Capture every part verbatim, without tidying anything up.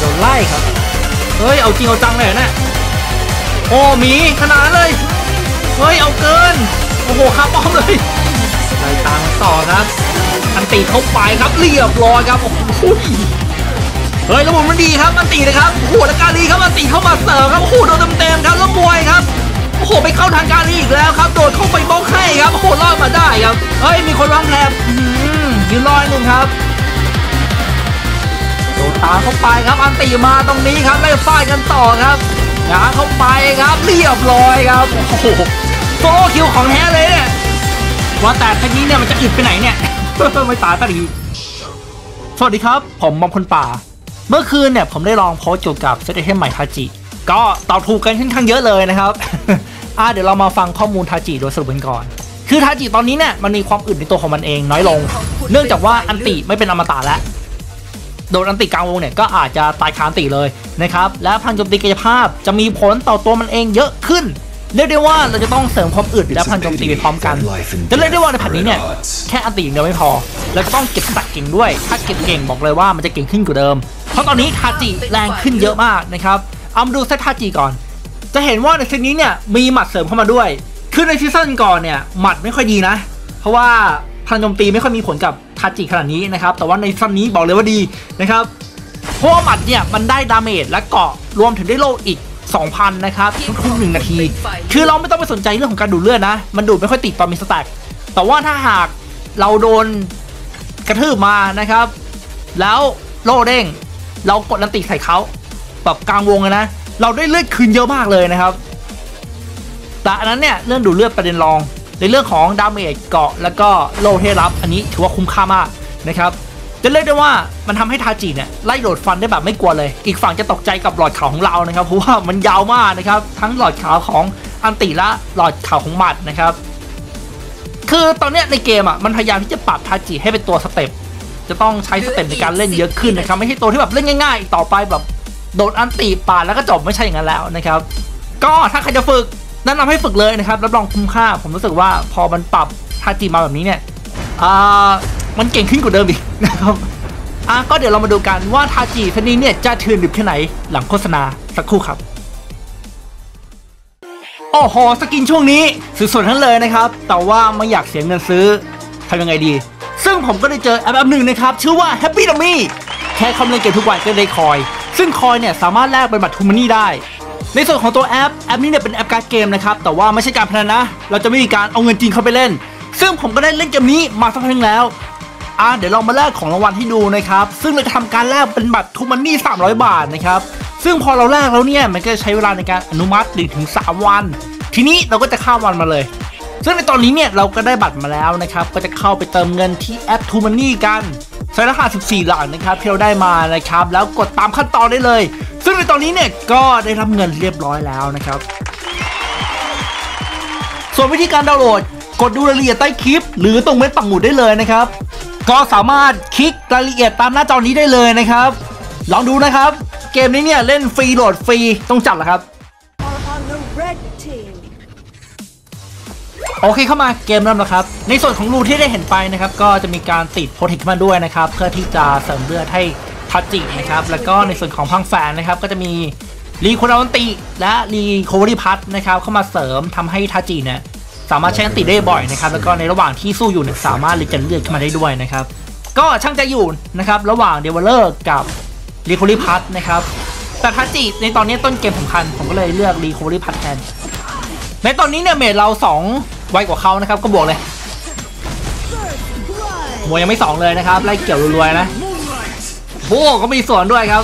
โดนไล่ครับเฮ้ยเอาจริงเอาจังเลยนะโอ้หมีขนาดเลยเฮ้ยเอาเกินโอ้โหคาป้อมเลยไล่ตามต่อครับอันตีเข้าไปครับเรียบร้อยครับโอ้โหเฮ้ยระบบมันดีครับอันตีนะครับโอ้โหแล้วการีครับอันตีเข้ามาเสริมครับโอ้โหโดนเต็มๆครับแล้วมวยครับโอ้โหไปเข้าทางการีอีกแล้วครับโดนเข้าไปบล็อกให้ครับโอ้โหรอดมาได้ครับเฮ้ยมีคนวางแถบยืนลอยหนึ่งครับโดนตามเข้าไปครับอันตีมาตรงนี้ครับไล่ฟาดกันต่อครับหาเข้าไปครับเรียบร้อยครับโอ้โหโซโล่คิวของแท้เลยเนี่ยว่าแต่ทีนี้เนี่ยมันจะอึดไปไหนเนี่ยไม่ตายตาดีสวัสดีครับผมมอมคนป่าเมื่อคืนเนี่ยผมได้ลองโพสต์เกี่ยวกับเซตไอเทมใหม่ทาจิก็ตอบถูกกันค่อนข้างเยอะเลยนะครับ อ่ะเดี๋ยวเรามาฟังข้อมูลทาจิโดยสรุปกันก่อนคือทาจิตอนนี้เนี่ยมันมีความอึดในตัวของมันเองน้อยลงเนื่องจากว่าอันติไม่เป็นอมตะแล้วโดนอันติกลางวงเนี่ยก็อาจจะตายคาอันติเลยนะครับและพลังโจมตีกายภาพจะมีผลต่อตัวมันเองเยอะขึ้นเรียกได้ว่าเราจะต้องเสริมความอึดและพลังโจมตีไปพร้อมกันจะเรียกได้ว่าในผัดนี้เนี่ยแค่อันติอย่างเดียวไม่พอแล้วก็ต้องเก็บสตั๊กเก่งด้วยถ้าเก็บเก่งบอกเลยว่ามันจะเก่งขึ้นกว่าเดิมเพราะตอนนี้ทาจิแรงขึ้นเยอะมากนะครับเอามาดูเซตทาจิก่อนจะเห็นว่าในเซตนี้เนี่ยมีหมัดเสริมเข้ามาด้วยคือในซีซั่นก่อนเนี่ยหมัดไม่ค่อยดีนะเพราะว่าพลังโจมตีไม่ค่อยมีผลกับทาจิขนาดนี้นะครับแต่ว่าในซันนี้บอกเลยว่าดีนะครับเพราะหมัดเนี่ยมันได้ดาเมจและเกาะรวมถึงได้โล่อีก สองพัน นะครับทุกๆหนึ่งนาทีคือเราไม่ต้องไปสนใจเรื่องของการดูดเลือดนะมันดูดไม่ค่อยติดตอนมีสแต็กแต่ว่าถ้าหากเราโดนกระทืบมานะครับแล้วโล่เด้งเรากดลันติใส่เขาแบบกลางวงนะเราได้เลือดคืนเยอะมากเลยนะครับแต่อันนั้นเนี่ยเรื่องดูดเลือดประเด็นรองในเรื่องของดาเมจเกาะแล้วก็โล่ให้รับอันนี้ถือว่าคุ้มค่ามากนะครับจะเรียกได้ว่ามันทำให้ทาจิเนี่ยไล่โดดฟันได้แบบไม่กลัวเลยอีกฝั่งจะตกใจกับหลอดขาวของเรานะครับเพราะว่ามันยาวมากนะครับทั้งหลอดขาวของอันติและหลอดขาวของหมัดนะครับคือตอนเนี้ยในเกมอ่ะมันพยายามที่จะปรับทาจิให้เป็นตัวสเต็ปจะต้องใช้สเต็ปในการเล่นเยอะขึ้นนะครับไม่ใช่ตัวที่แบบเล่นง่ายๆต่อไปแบบโดนอันติปาดแล้วก็จบไม่ใช่อย่างนั้นแล้วนะครับก็ถ้าใครจะฝึกแนะนำให้ฝึกเลยนะครับรับรองคุ้มค่าผมรู้สึกว่าพอมันปรับทาจิมาแบบนี้เนี่ยมันเก่งขึ้นกว่าเดิมอีกนะครับก็เดี๋ยวเรามาดูกันว่าทาจิท่านนี้เนี่ยจะถือดึบแค่ไหนหลังโฆษณาสักครู่ครับโอ้โหสกินช่วงนี้สุดสนทั้งเลยนะครับแต่ว่าไม่อยากเสียเงินซื้อทำยังไงดีซึ่งผมก็ได้เจอแอปแอปหนึ่งนะครับชื่อว่า Happy Dummy แค่คำเล่นเกมทุกวันก็ได้คอยซึ่งคอยเนี่ยสามารถแลกเป็นบัตรทูมานี่ได้ในส่วนของตัวแอปแอปนี้เนี่ยเป็นแอปการ์ดเกมนะครับแต่ว่าไม่ใช่การพนันนะเราจะไม่มีการเอาเงินจริงเข้าไปเล่นซึ่งผมก็ได้เล่นเกมนี้มาสักพักนึงแล้วอ่าเดี๋ยวเรามาแลกของรางวัลให้ดูนะครับซึ่งเราจะทำการแลกเป็นบัตรทูมันนี่สามร้อยบาทนะครับซึ่งพอเราแลกแล้วเนี่ยมันก็จะใช้เวลาในการอนุมัติถึงสามวันทีนี้เราก็จะข้ามวันมาเลยซึ่งในตอนนี้เนี่ยเราก็ได้บัตรมาแล้วนะครับก็จะเข้าไปเติมเงินที่แอปทูมันนี่กันใช้รหัสสิบสี่หลักนะครับที่เราได้มานะครับแล้วกดตามขั้นตอนได้เลยซึ่งในตอนนี้เนี่ยก็ได้รับเงินเรียบร้อยแล้วนะครับส่วนวิธีการดาวน์โหลดกดดูรายละเอียดใต้คลิปหรือตรงเม็ดปักหมุดได้เลยนะครับก็สามารถคลิกรายละเอียดตามหน้าจอนี้ได้เลยนะครับลองดูนะครับเกมนี้เนี่ยเล่นฟรีโหลดฟรีต้องจัดเหรอครับโอเคเข้ามาเกมเริ่มแล้วครับในส่วนของรูที่ได้เห็นไปนะครับก็จะมีการติดโพรเทคขึ้นมาด้วยนะครับเพื่อที่จะเสริมเลือดให้ทาจินะครับแล้วก็ในส่วนของพังแฟนนะครับก็จะมีรีโคดาวันติและรีโคเวอรี่พัทนะครับเข้ามาเสริมทำให้ทาจิเนี่ยสามารถใช้อันติได้บ่อยนะครับแล้วก็ในระหว่างที่สู้อยู่เนี่ยสามารถรีเจนเลือดขึ้นมาได้ด้วยนะครับก็ช่างจะอยู่นะครับระหว่างเดเวลเลอร์กับรีโคเวอรี่พัทนะครับแต่ทาจิในตอนนี้ต้นเกมสำคัญผมก็เลยเลือกรีโคเวอรี่พัทแทนในตอนนี้เนี่ยเมจเราสองไวกว่าเขานะครับก็บวกเลยมวยยังไม่สองเลยนะครับไล่เกี่ยวรวยๆนะโบ้ก็มีส่วนด้วยครับ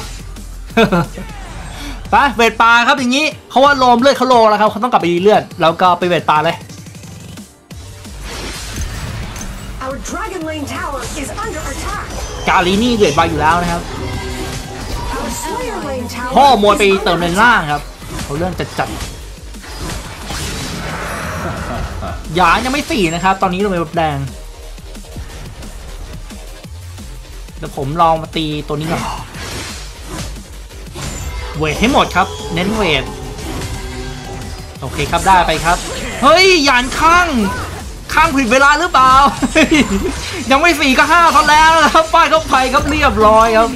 ไปเวทปลาครับอย่างนี้เขาว่าลมเลือดเขาโลแล้วครับเขาต้องกลับไปดีเลือดแล้วก็ไปเวทปลาเลยกาลีนี่เวทปลาอยู่แล้วนะครับพ่อมวยไปเติมเลนล่างครับเขาเรื่องจัดจัดหยายังไม่สี่นะครับตอนนี้เราเป็นแบบแดงเดี๋ยวผมลองมาตีตัวนี้ก่อนเวทให้หมดครับเน้นเวทโอเคครับได้ไปครับเฮ้ยหยานข้างข้างผิดเวลาหรือเปล่า ยังไม่สี่ก็ห้าทอนแล้วนะครับฟาดเข้าไปครับเรียบร้อยครับ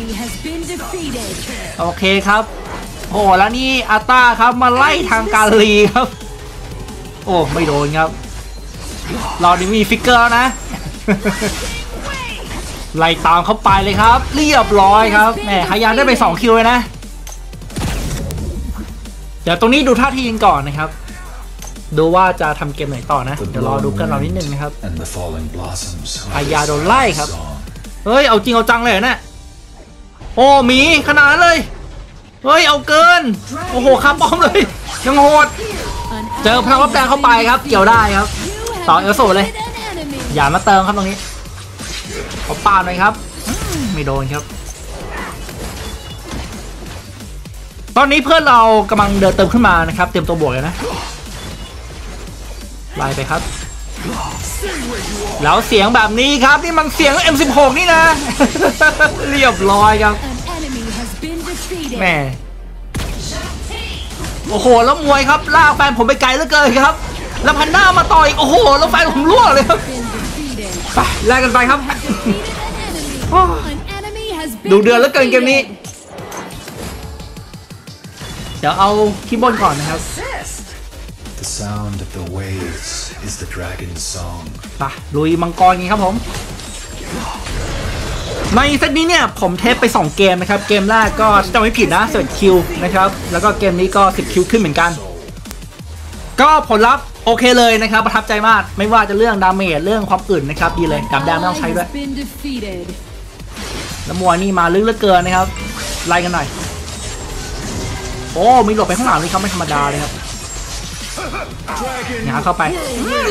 โอเคครับโอ้แล้วนี่อาตาครับมาไล่ทางการลีครับโอ้ไม่โดนครับเรานี่มีฟิกเกอร์แล้วนะไล่ตามเข้าไปเลยครับเรียบร้อยครับแหมฮายานได้ไปสองคิวเลยนะเดี๋ยวตรงนี้ดูท่าทีกันก่อนนะครับดูว่าจะทำเกมไหนต่อนะเดี๋ยวรอดูกันเรานิดนึงนะครับฮายาโดนไล่ครับเฮ้ยเอาจริงเอาจังเลยนะโอ้หมีขนาดเลยเฮ้ยเอาเกินโอ้โหข้ามป้อมเลยยังโหดเจอพลังลับแรงเข้าไปครับเกี่ยวได้ครับต่อเอลโซเลยอย่ามาเติมครับตรงนี้เอาป่าหน่อยครับไม่โดนครับตอนนี้เพื่อนเรากำลังเดินเติมขึ้นมานะครับเตรียมตัวบวกเลยนะไล่ไปครับแล้วเสียงแบบนี้ครับนี่มันเสียง เอ็ม สิบหก นี่นะ เรียบร้อยครับแม่โอ้โหแล้วมวยครับลากแฟนผมไปไกลเหลือเกินครับแล้วพันหน้ามาต่ออีกโอ้โหแล้วแฟนผมล่วงเลยครับไปแลกกันไปครับ ดูเดือดเหลือเกินเกมนี้เดี๋ยวเอาคีย์บอร์ดก่อนนะครับไปลุยมังกรงี้ครับผมในเซตนี้เนี่ยผมเทปไปสองเกมนะครับเกมแรกก็จำไม่ผิดนะสิบคิวนะครับแล้วก็เกมนี้ก็สิบคิวขึ้นเหมือนกันก็ผลลัพธ์โอเคเลยนะครับประทับใจมากไม่ว่าจะเรื่องดาเมจเรื่องความอื่นนะครับดีเลยดับแดงไม่ต้องใช้ด้วยแล้วมัวนี่มาลึกเหลือเกินนะครับไล่กันหน่อยโอ้มีหลบไปข้างหลังเลยครับไม่ธรรมดาเลยครับหงายเข้าไป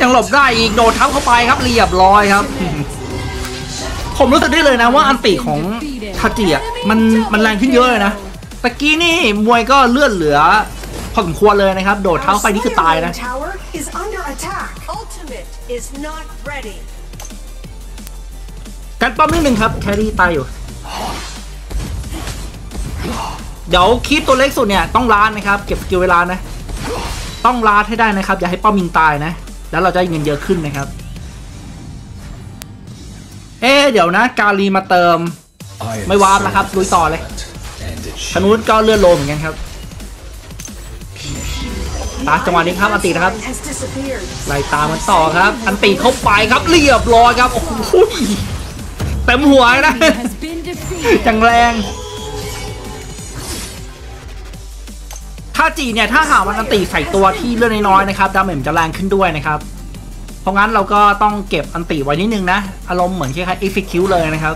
ยังหลบได้อีกโดดทับเข้าไปครับเรียบร้อยครับผมรู้สึกได้เลยนะว่าอันติของทาจิอ่ะมันมันแรงขึ้นเยอะเลยนะตะกี้นี่มวยก็เลือดเหลือพอสมควรเลยนะครับโดดเท้าไปนี่คือตายนะกันป้อมนิดนึงครับแครี่ตายอยู่เดี๋ยวคลิปตัวเล็กสุดเนี่ยต้องล้านนะครับเก็บสกิลเวลานะต้องล้านให้ได้นะครับอย่าให้ป้อมยิงตายนะแล้วเราจะเงินเยอะขึ้นนะครับเอ๊เดี๋ยวนะกาลีมาเติมไม่วาร์ปนะครับลุยต่อเลยธนูก็เลื่อนลมเหมือนกันครับตาจังหวะนี้ครับอันตินะครับไล่ตามมันต่อครับอันติเข้าไปครับเรียบร้อยครับโอ้โหเต็มหัวนะจังแรงถ้าจีเนี่ยถ้าหาวันอันติใส่ตัวที่เลื่อนน้อยๆนะครับดาเมจจะแรงขึ้นด้วยนะครับเพราะงั้นเราก็ต้องเก็บอันติไว้นิดนึงนะอารมณ์เหมือนคล้ายๆ เอ็กซ์ คิว เลยนะครับ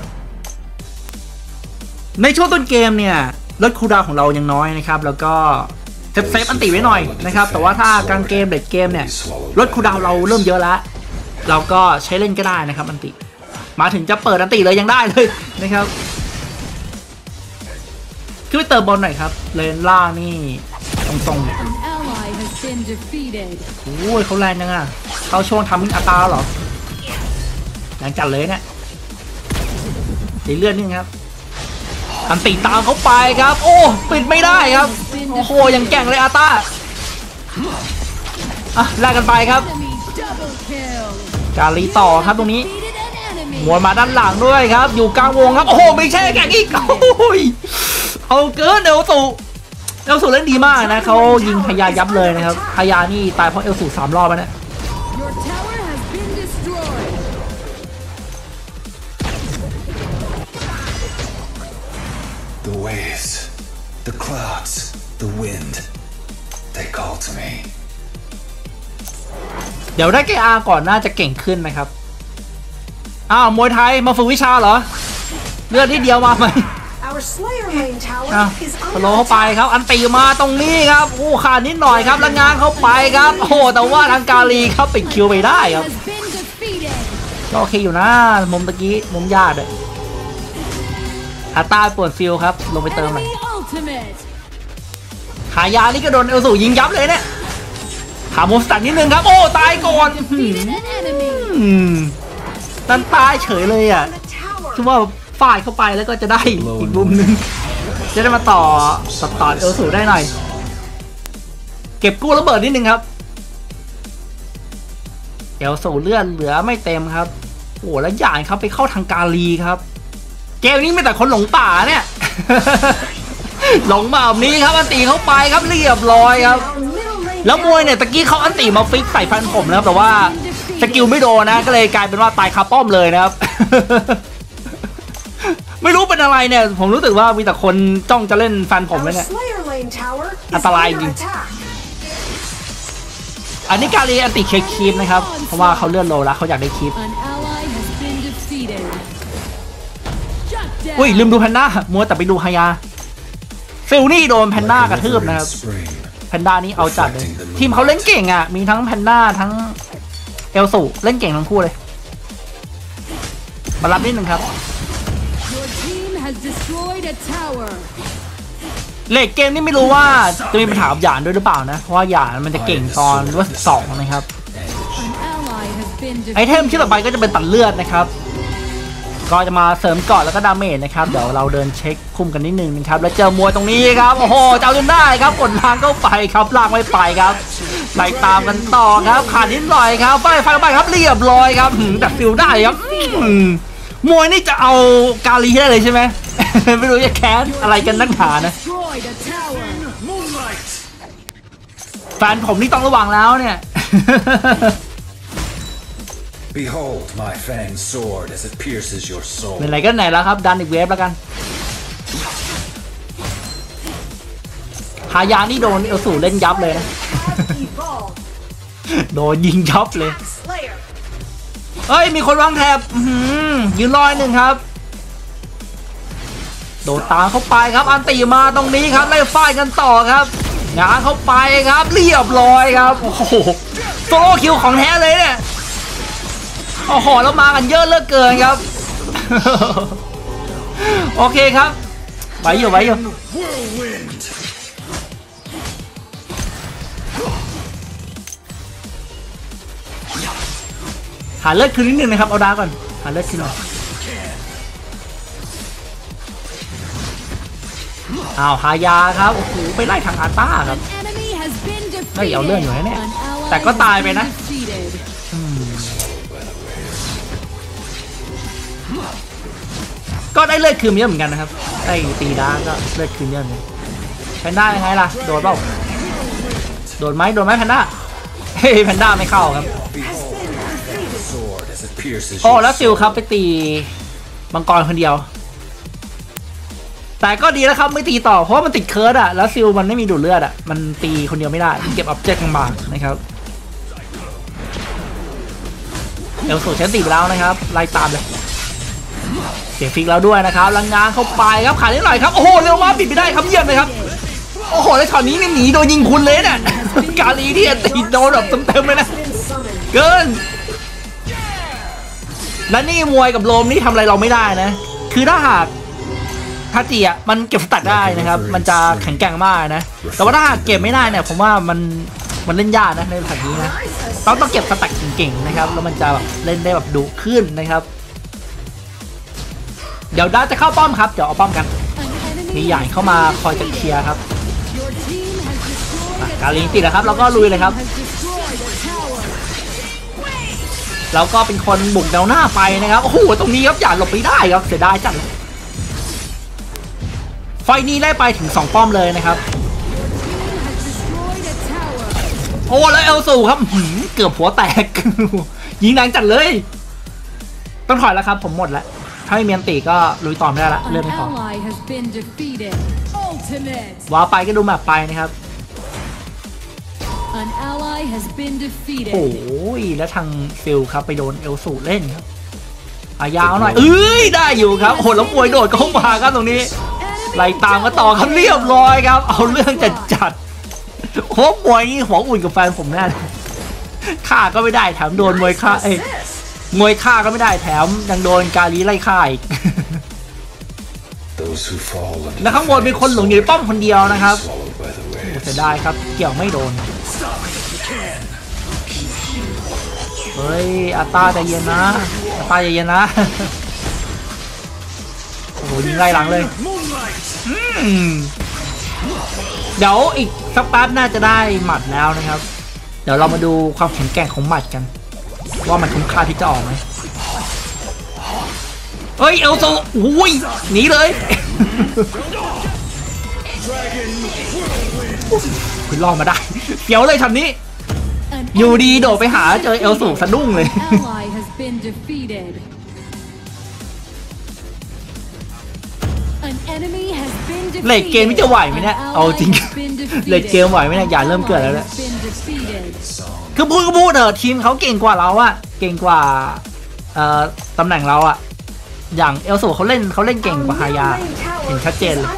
ในช่วงต้นเกมเนี่ยลดคูลดาวน์ของเรายังน้อยนะครับแล้วก็เซฟเซฟอันติไว้หน่อยนะครับแต่ว่าถ้ากลางเกมเด็ดเกมเนี่ยลดคูลดาวน์เราเริ่มเยอะแล้วเราก็ใช้เล่นก็ได้นะครับอันติมาถึงจะเปิดอันติเลยยังได้เลยนะครับขึ้นไปเติมบอลหน่อยครับเลนล่างนี่ตรงๆโอ้ยเขาแรงจังอะเขาช่วงทำมินอาตาหรอแรงจัดเลยเนี่ยตีเลื่อนนี่ครับอันติตามเขาไปครับโอ้ปิดไม่ได้ครับโอ้โหยังแก่งเลยอาตาอ่ะลากกันไปครับการลีต่อครับตรงนี้มวนมาด้านหลังด้วยครับอยู่กลางวงครับโอ้โหไม่ใช่แก่งอีกโอ้ยเอาเกินเอลสูเอลสูเล่นดีมากนะเขายิงพยายับเลยนะครับพยานี่ตายเพราะเอลสูสามรอบแล้วเนี่ยThe clouds, the wind, they call to me. เดี๋ยวได้แกอาก่อนน่าจะเก่งขึ้นนะครับอ้าวมวยไทยมาฝึกวิชาเหรอเลือดนิดเดียวมาไหมอ้าวโลเข้าไปครับอันตีมาตรงนี้ครับโอ้ขาดนิดหน่อยครับแล้วงานเข้าไปครับโอ้แต่ว่าทางกาลีครับปิดคิวไปได้ครับก็โอเคอยู่นะมุมตะกี้มุมยากเลยอาตาปวดฟิลครับลงไปเติมหน่อยหายานี่ก็โดนเอลสูยิงยับเลยเนี่ยหาโมสตันนิดนึงครับโอ้ตายก่อนตันตายเฉยเลยอ่ะคือว่าฝ่ายเข้าไปแล้วก็จะได้อีกมุมนึงจะได้มาต่อตัดต่อเอลสูได้หน่อยเก็บกู้ระเบิดนิดนึงครับเอลสูเลื่อนเหลือไม่เต็มครับโอ้แล้วหยาดครับไปเข้าทางกาลีครับเกมนี้ไม่แต่คนหลงป่าเนี่ย หลงมาแบบนี้ครับอันตีเข้าไปครับเรียบร้อยครับแล้วมวยเนี่ยตะกี้เขาอันตีมาฟิกใส่ฟันผมนะครับแต่ว่าสกิลไม่โดนนะก็เลยกลายเป็นว่าตายคาป้อมเลยนะครับ ไม่รู้เป็นอะไรเนี่ยผมรู้สึกว่ามีแต่คนจ้องจะเล่นฟันผมเลยเนี่ยอันตรายจริงอันนี้กาลีอันติเช็คคีปนะครับเพราะว่าเขาเลื่อนโลแล้วเขาอยากได้คีปอุ้ยลืมดูแพนด้ามัวแต่ไปดูฮายาฟิลนี่โดนแพนด้ากระทืบนะครับแพนด้านี่เอาจัดเลยทีมเขาเล่นเก่งอ่ะมีทั้งแพนด้าทั้งเอลสูเล่นเก่งทั้งคู่เลยมารับนิดหนึ่งครับเลดเกมนี่ไม่รู้ว่าจะมีปัญหากับหยานด้วยหรือเปล่านะเพราะว่าหยานมันจะเก่งตอนเวอร์สองนะครับไอเทมชิ้นต่อไปก็จะเป็นตัดเลือดนะครับก็จะมาเสริมเกาะแล้วก็ดาเมจนะครับเดี๋ยวเราเดินเช็คคุ้มกันนิดนึงนะครับแล้วเจอมวยตรงนี้ครับโอ้โหเจ้าจนได้ครับกดล้างเข้าไปครับล้างไม่ไปครับไล่ตามกันต่อครับขาดนิดหน่อยครับไฟไฟไปครับเรียบร้อยครับแต่ฟิลได้ครับมวยนี่จะเอากาลีได้เลยใช่ไหม ไม่รู้จะแคสอะไรกันนักหนานะแฟนผมนี่ต้องระวังแล้วเนี่ย Behold my fang sword as it pierces your soul เป็นไรกันไหนแล้วครับดันอีกเวฟแล้วกันหายานี่โดนเอลสูเล่นยับเลยนะ โดนยิงยับเลยเอ้ยมีคนวางแถบยืนลอยหนึ่งครับโดดตามเข้าไปครับอันตีมาตรงนี้ครับไล่ฟาดกันต่อครับงานเข้าไปครับเรียบร้อยครับโอ้โหโซโลคิวของแท้เลยเนี่ยโอ้โหแล้วมากันเยอะเลิศเกินครับ โอเคครับไปอยู่ไปอยู่หาเลือดคืนนิดนึงนะครับเอาดาก่อนหาเลือดคืนหน่อยอ้าวหายาครับโอ้โหไปไล่ทางอาต้าครับไม่เอาเรื่องอยู่แน่แต่ก็ตายไปนะก็ได้เลือดคืนเยอะเหมือนกันนะครับไอ้ตีดาก็เลือดคืนเยอะเหมือนกันแพนด้ายังไงล่ะโดนเปล่าโดนไหมโดนไหมแพนด้าเฮ้ยแพนด้าไม่เข้าครับโอ้แล้วซิลครับไปตีมังกรคนเดียวแต่ก็ดีแล้วครับไม่ตีต่อเพราะมันติดเคิร์ดอะแล้วซิลมันไม่มีดูดเลือดอะมันตีคนเดียวไม่ได้เก็บอัพเจ็ตกลางบางนะครับเอลสูเชนตีไปแล้วนะครับไล่ตามเลยเสียฟิกแล้วด้วยนะครับลังงานเข้าไปครับขาดนิดหน่อยครับโอ้โหเร็วมากปิดไปได้ครับเยี่ยมเลยครับโอ้โหแล้วช็อตนี้นี่หนีโดนยิงคุณเลยเนี่ยกาลีที่ตีโดนแบบเต็มๆเลยนะเกินและนี่มวยกับโลมนี่ทำอะไรเราไม่ได้นะคือถ้าหากทัตติอ่ะมันเก็บสตัดได้นะครับมันจะแข็งแกร่งมากนะแต่ว่าถ้าหากเก็บไม่ได้เนี่ยผมว่ามันมันเล่นยากนะในแบบนี้นะต้องต้องเก็บสตัดเก่งๆนะครับแล้วมันจะแบบเล่นได้แบบดุขึ้นนะครับเดี๋ยวด้าจะเข้าป้อมครับเดี๋ยวเอาป้อมกันมีใหญ่เข้ามาคอยจะเคลียร์ครับกาลิงติดนะครับแล้วก็ลุยเลยครับแล้วก็เป็นคนบุกแนวหน้าไปนะครับโอ้โหตรงนี้ครับอย่าหลบไปได้ครับเสียดายจังไฟนี้ไล่ไปถึงสองป้อมเลยนะครับโอ้แล้วเอลสูครับเกือบหัวแตกยิงแรงจัดเลยต้องถอยแล้วครับผมหมดแล้วถ้าไม่เมียนตีก็ลุยต่อไม่ได้ละเริ่มไม่พอว้าไปก็ดูแบบไปนะครับโอ้ยแล้วทางฟิลครับไปโดนเอลสูเล่นครับอายาวหน่อยเอ้ยได้อยู่ครับโหดแล้วมวยโดดเข้ามาครับตรงนี้ไล่ตามกันต่อครับเรียบร้อยครับเอาเรื่องจัดจัดโอ้มวยนี่หัวอุ่นกับแฟนผมแน่เลยฆ่าก็ไม่ได้แถมโดนมวยฆ่าเอ้ยมวยฆ่าก็ไม่ได้แถมยังโดนกาลีไล่ฆ่าอีกแล้วข้างบนเป็นคนหลงอยู่ในป้อมคนเดียวนะครับเสียดายครับเกี่ยวไม่โดนเฮ้ยอาตาใจเย็นนะอาตาใจเย็นนะโอ้โหยิงไล่หลังเลยเดี๋ยวอีกสักแป๊บน่าจะได้หมัดแล้วนะครับเดี๋ยวเรามาดูความแข็งแกร่งของหมัดกันว่ามันคุ้มค่าที่จะออกไหมเฮ้ยเอลโซอุ้ยหนีเลย คุณรอดมาได้เฟี้ยวเลยทำนี้อยู่ดีโดดไปหาเจอเอลสูงสะดุ้งเลยเหล็กเกมไม่จะไหวไหมเนี่ยเอาจริงเหล็กเกมไหวไหมเนี่ยอย่าเริ่มเกิดแล้วแหละคือพูดก็พูดเถอะทีมเขาเก่งกว่าเราอะเก่งกว่าตำแหน่งเราอะอย่างเอลสูเขาเล่นเขาเล่นเก่งกว่าฮายาเห็นชัดเจนเลย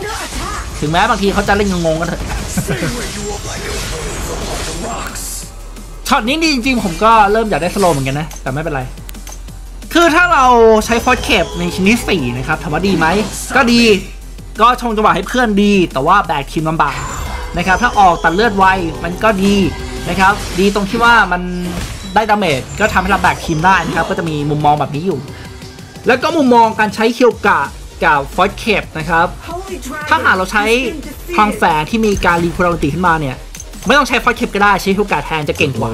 ถึงแม้บางทีเขาจะเล่นงงๆกันเถอะช็อตนี้ดีจริงๆผมก็เริ่มอยากได้สโลว์เหมือนกันนะแต่ไม่เป็นไรคือถ้าเราใช้ฟอสเคปในชิ้นที่สี่นะครับถามว่าดีไหมก็ดีก็ชงจังหวะให้เพื่อนดีแต่ว่าแบกทีมลำบากนะครับถ้าออกตัดเลือดไวมันก็ดีนะครับดีตรงที่ว่ามันได้ดาเมจก็ทำให้เราแบกทีมได้นะครับก็จะมีมุมมองแบบนี้อยู่แล้วก็มุมมองการใช้เคียวกะกับฟอสเคปนะครับถ้าหากเราใช้พลังแฝงที่มีการรีคูลดาเมจขึ้นมาเนี่ยไม่ต้องใช้ฟอสเคปก็ได้ใช้เคียวกะแทนจะเก่งกว่า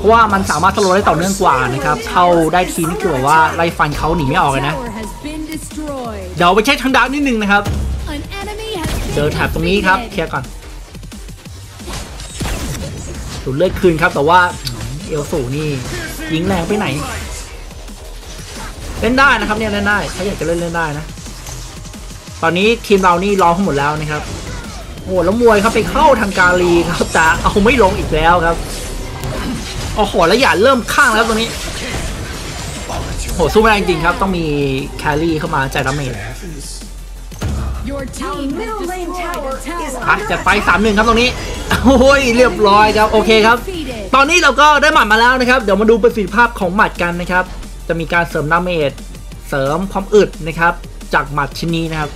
เพราะว่ามันสามารถสโลว์ได้ต่อเนื่องกว่านะครับเข้าได้ทีนี่คือแบบว่าไล่ฟันเขาหนีไม่ออกเลยนะเดี๋ยวไปเช็คทางดาวนิดนึงนะครับเจอแถบตรงนี้ครับเคลียร์ก่อนดูเลือดคืนครับแต่ว่าเอลสูนี่ยิงแรงไปไหนเล่นได้นะครับเนี่ยเล่นได้ถ้าอยากจะเล่นเล่นได้นะตอนนี้ทีมเรานี่รอทั้งหมดแล้วนะครับโอ้แล้วมวยครับไปเข้าทางกาลีครับแต่เอาไม่ลงอีกแล้วครับโอ้โหแล้วอย่าเริ่มข้างแล้วตรงนี้โหสู้ไม่ได้จริงครับต้องมีแครี่เข้ามาจ่ายดาเมจอ่ะจะไป สามหนึ่ง ครับตรงนี้โอ้ยเรียบร้อยครับโอเคครับตอนนี้เราก็ได้หมัดมาแล้วนะครับเดี๋ยวมาดูประสิทธิภาพของหมัดกันนะครับจะมีการเสริมดาเมจเสริมความอึดนะครับจากหมัดชิ้นนี้นะครับ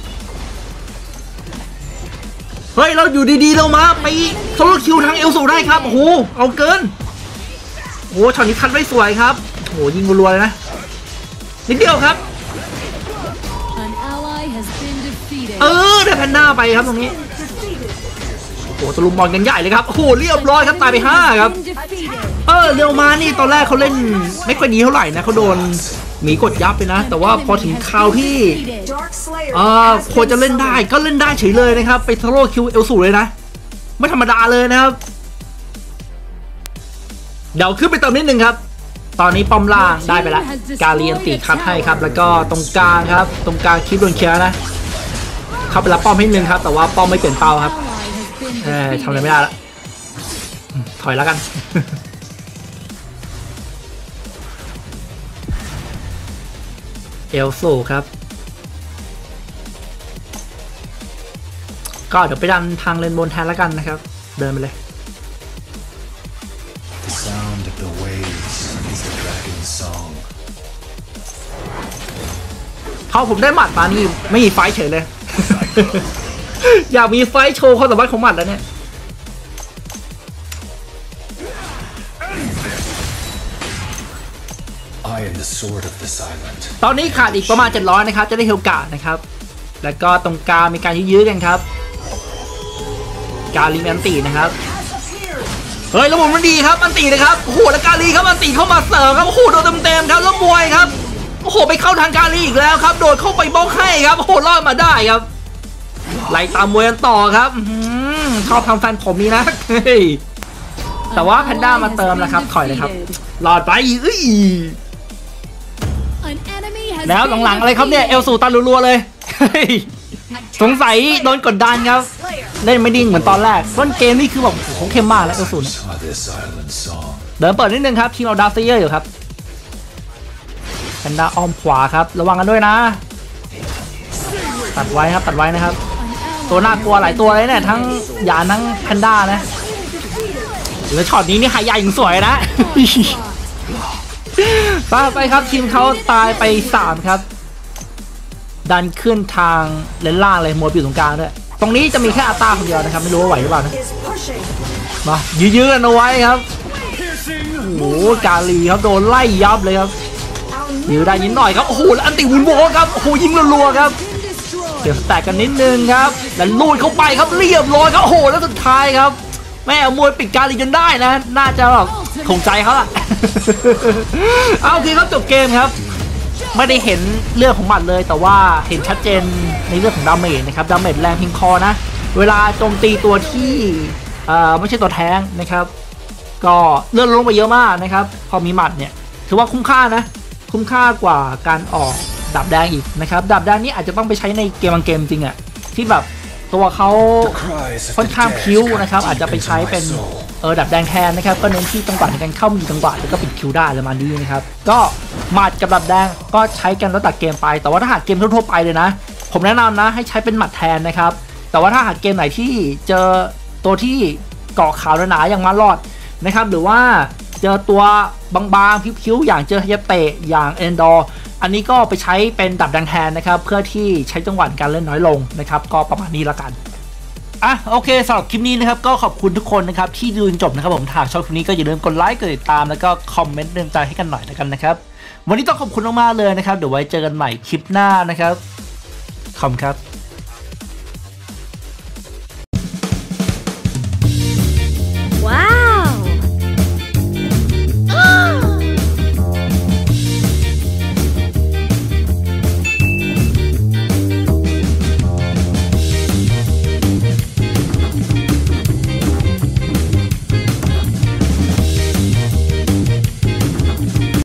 เฮ้ยเราอยู่ดีๆเรามาไปโซโลคิวทางเอลสูได้ครับโอ้โหเอาเกินโอ้ช็อตนี้คัดไม่สวยครับโอ้ยิงรัวๆเลยนะนิดเดียวครับเออได้แพนด้าไปครับตรงนี้โอ้ตะลุมบอลกันใหญ่เลยครับโอ้เรียบร้อยครับตายไปห้าครับเออเรียวมานี่ตอนแรกเขาเล่นไม่ค่อยดีเท่าไหร่นะเขาโดนหมีกดยับไปนะแต่ว่าพอถึงคราวที่เออโคจะเล่นได้ก็เล่นได้เฉยเลยนะครับไปโซโล่คิวเอลสูเลยนะไม่ธรรมดาเลยนะครับเดี๋ยวขึ้นไปเติมนิดนึงครับตอนนี้ป้อมล่างได้ไปแล้วกาเลียนตีคัดให้ครับแล้วก็ตรงกลางครับตรงกลางคลิปโดนเคลียร์นะเข้าไปรับป้อมให้หนึ่งครับแต่ว่าป้อมไม่เปลี่ยนเป้าครับเออทำอะไรไม่ได้ละถอยแล้วกันเอลสูครับก็เดี๋ยวไปดันทางเลนบนแทนแล้วกันนะครับเดินไปเลยเขาผมได้หมัดมานี่ไม่มีไฟเฉยเลย อยากมีไฟโชว์ความสามารถของหมัดแล้วเนี่ยตอนนี้ขาดอีกประมาณเจ็ดร้อยนะครับจะได้เฮลกานะครับแล้วก็ตรงกลางมีการยื้อๆกันครับการลิมอันตีนะครับเฮ้ยระบบมันดีครับอันตีนะครับโอ้โหแล้วกาลีครับอันตีเข้ามาเสริมครับโอ้โหโดนเต็มๆครับแล้วมวยครับโอ้โหไปเข้าทางกาลีอีกแล้วครับโดดเข้าไปบล็อกให้ครับโอ้โหรอดมาได้ครับไล่ตามมวยกันต่อครับชอบทำแฟนผมนี่นะแต่ว่าแพนด้ามาเติมนะครับถอยเลยครับรอดไปอื้อแล้วหลังๆอะไรครับเนี่ยเอลสูตันรัวๆเลยสงสัยโดนกดดันครับเล่นไม่ดิ่งเหมือนตอนแรกต้นเกมนี่คือแบบของเข้มมากแล้วเอลสูเดินเปิดนิดนึงครับทีมเราดาร์เซียอยู่ครับแพนด้าอ้อมขวาครับระวังกันด้วยนะตัดไว้ครับตัดไว้นะครับตัวน่ากลัวหลายตัวเลยเนี่ยทั้งยาทั้งแพนด้านะแล้วช็อตนี้นี่หายใหญ่ยิ่งสวยนะไปครับทีมเขาตายไปสามครับดันขึ้นทางเลนล่างเลยมัวอยู่ตรงกลางด้วยตรงนี้จะมีแค่อาตาคนเดียวนะครับไม่รู้ว่าไหวหรือเปล่านะมายื้อๆกันเอาไว้ครับโอ้กาลีครับโดนไล่ยับเลยครับยื้อได้นิดหน่อยครับโอ้โหแล้วอันติวุนโวครับโอ้โหยิงรัวๆครับเดี๋ยวแตกกันนิดนึงครับแล้วลูดเข้าไปครับเรียบร้อยครับโอ้โหแล้วสุดท้ายครับแม่มวยปิดกาลีจนได้นะน่าจะแบบคงใจเขาล่ะเอาทีครับจบเกมครับ ไม่ได้เห็นเรื่องของหมัดเลยแต่ว่าเห็นชัดเจนในเรื่องของดาเมจนะครับดาเมจแรงพิงคอนะเวลาโจมตีตัวที่ไม่ใช่ตัวแทงนะครับก็เลื่อนลงไปเยอะมากนะครับพอมีหมัดเนี่ยถือว่าคุ้มค่านะคุ้มค่ากว่าการออกดาบแดงอีกนะครับดาบแดงนี้อาจจะต้องไปใช้ในเกมบางเกมจริงอะที่แบบตัวเขาค่อนข้างคิ้วนะครับอาจจะไปใช้เป็นเออดาบแดงแทนนะครับก็เน้นที่จังหวะในการเข้ามีจังหวะแล้วก็ปิดคิวได้ประมาณนี้นะครับก็หมัดกับดาบแดงก็ใช้กันแล้วแต่เกมไปแต่ว่าถ้าหากเกมทั่วๆไปเลยนะผมแนะนำนะให้ใช้เป็นหมัดแทนนะครับแต่ว่าถ้าหากเกมไหนที่เจอตัวที่เกาะขาวหนาๆอย่างมาลอดนะครับหรือว่าเจอตัวบางๆคิ้วๆอย่างเจอเฮเตะอย่างเอนดอร์อันนี้ก็ไปใช้เป็นดับดังแทนนะครับเพื่อที่ใช้จังหวะการเล่นน้อยลงนะครับก็ประมาณนี้ละกันอ่ะโอเคสำหรับคลิปนี้นะครับก็ขอบคุณทุกคนนะครับที่ดูจนจบนะครับผมถ้าชอบคลิปนี้ก็อย่าลืมกดไลค์กดติดตามแล้วก็คอมเมนต์เรื่องใจให้กันหน่อยกันนะครับวันนี้ต้องขอบคุณมากๆเลยนะครับเดี๋ยวไว้เจอกันใหม่คลิปหน้านะครับขอบคุณครับ